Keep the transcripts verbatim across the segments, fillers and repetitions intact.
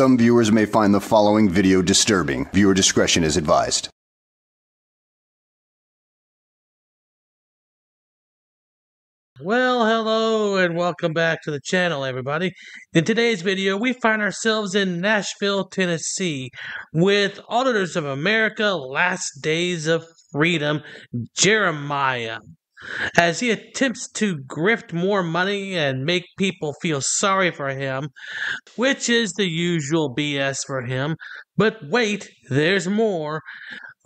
some viewers may find the following video disturbing. Viewer discretion is advised. Well, hello and welcome back to the channel, everybody. In today's video, we find ourselves in Nashville, Tennessee, with Auditors of America, Last Days of Freedom, Jeremiah, as he attempts to grift more money and make people feel sorry for him, which is the usual B S for him. But wait, there's more.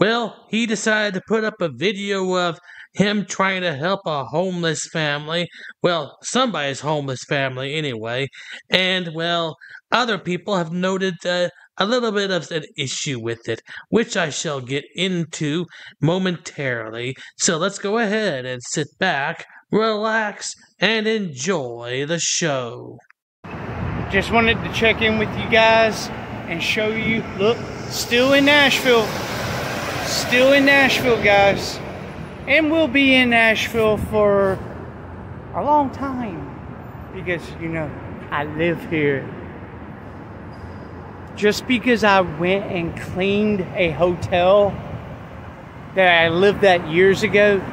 Well, he decided to put up a video of him trying to help a homeless family, well, somebody's homeless family anyway, and, well, other people have noted uh, a little bit of an issue with it, which I shall get into momentarily. So let's go ahead and sit back, relax, and enjoy the show. Just wanted to check in with you guys and show you, look, still in Nashville, still in Nashville, guys. And we'll be in Nashville for a long time because, you know, I live here. Just because I went and cleaned a hotel that I lived at years ago.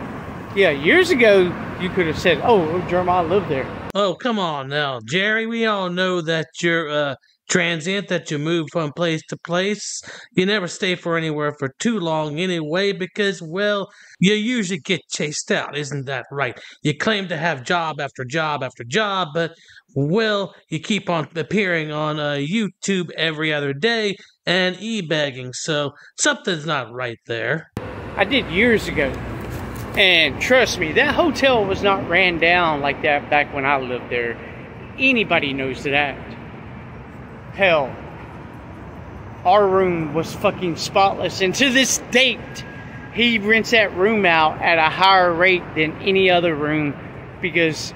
Yeah, years ago, you could have said, oh, Jeremiah lived there. Oh, come on now, Jerry. We all know that you're uh, transient, that you move from place to place. You never stay for anywhere for too long anyway because, well, you usually get chased out. Isn't that right? You claim to have job after job after job, but, well, you keep on appearing on uh, YouTube every other day and e-bagging, so something's not right there. I did years ago, and trust me, that hotel was not ran down like that back when I lived there. Anybody knows that. Hell, our room was fucking spotless, and to this date, he rents that room out at a higher rate than any other room because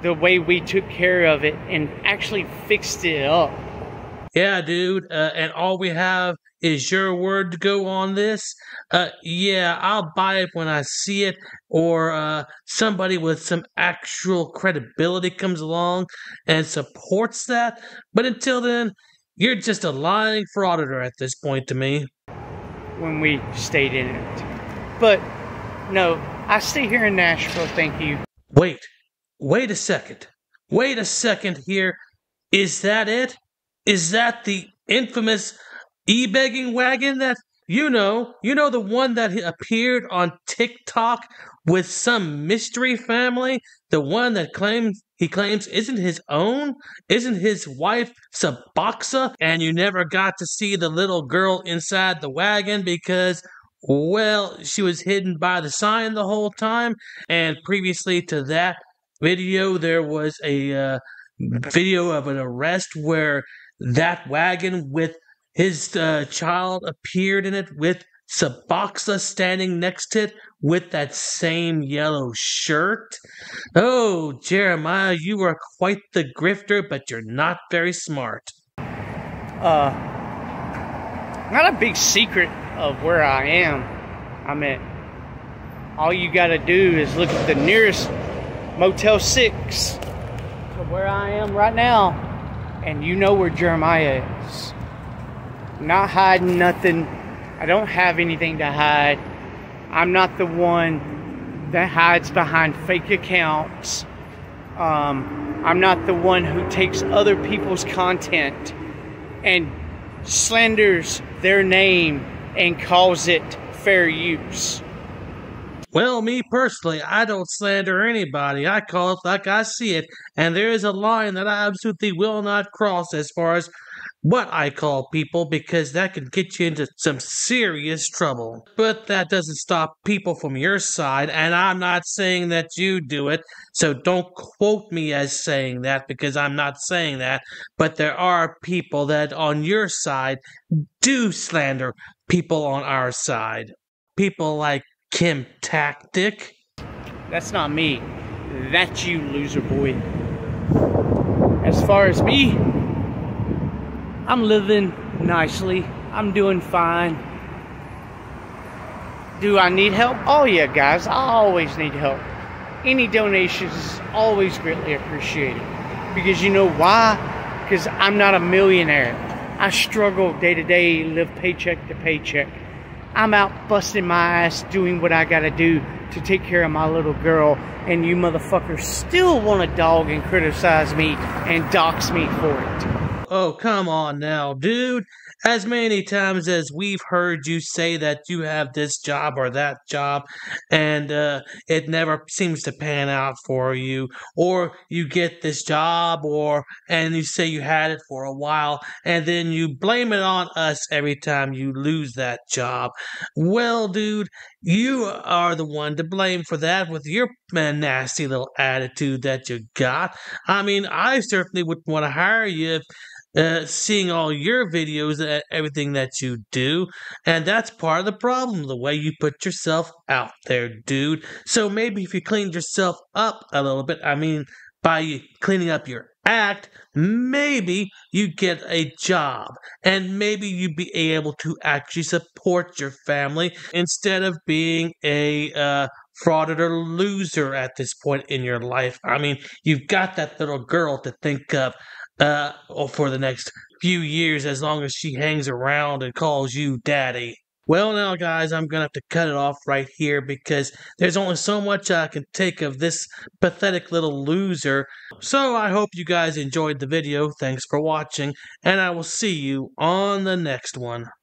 the way we took care of it and actually fixed it up. Yeah, dude, uh, and all we have is your word to go on this. Uh, yeah, I'll buy it when I see it, or uh, somebody with some actual credibility comes along and supports that. But until then, you're just a lying frauditor at this point to me. When we stayed in it. But, no, I stay here in Nashville, thank you. Wait, wait a second. Wait a second here. Is that it? Is that the infamous e-begging wagon that, you know, you know the one that appeared on TikTok with some mystery family? The one that claims, he claims isn't his own? Isn't his wife Suboxa? And you never got to see the little girl inside the wagon because, well, she was hidden by the sign the whole time. And previously to that video, there was a uh, video of an arrest where that wagon with his uh, child appeared in it with Suboxa standing next to it with that same yellow shirt. Oh, Jeremiah, you are quite the grifter, but you're not very smart. Uh, not a big secret of where I am. I mean, all you gotta do is look at the nearest Motel six to where I am right now, and you know where Jeremiah is. Not hiding nothing. I don't have anything to hide. I'm not the one that hides behind fake accounts. Um, I'm not the one who takes other people's content and slanders their name and calls it fair use. Well, me personally, I don't slander anybody. I call it like I see it. And there is a line that I absolutely will not cross as far as what I call people, because that can get you into some serious trouble. But that doesn't stop people from your side, and I'm not saying that you do it, so don't quote me as saying that, because I'm not saying that. But there are people that on your side do slander people on our side. People like Kim Tactic. That's not me. That's you, loser boy. As far as me, I'm living nicely. I'm doing fine. Do I need help? Oh yeah, guys, I always need help. Any donations is always greatly appreciated. Because you know why? Because I'm not a millionaire. I struggle day to day, live paycheck to paycheck. I'm out busting my ass doing what I gotta do to take care of my little girl, and you motherfuckers still want a dog and criticize me and dox me for it. Oh, come on now, dude. As many times as we've heard you say that you have this job or that job, and uh, it never seems to pan out for you, or you get this job, or and you say you had it for a while, and then you blame it on us every time you lose that job. Well, dude, you are the one to blame for that with your nasty little attitude that you got. I mean, I certainly wouldn't want to hire you if Uh, seeing all your videos and everything that you do, and that's part of the problem, the way you put yourself out there, dude. So maybe if you cleaned yourself up a little bit, I mean, by cleaning up your act, maybe you get a job, and maybe you'd be able to actually support your family instead of being a uh, frauditor loser at this point in your life. I mean, you've got that little girl to think of Uh, or for the next few years, as long as she hangs around and calls you daddy. Well, now, guys, I'm going to have to cut it off right here because there's only so much I can take of this pathetic little loser. So I hope you guys enjoyed the video. Thanks for watching, and I will see you on the next one.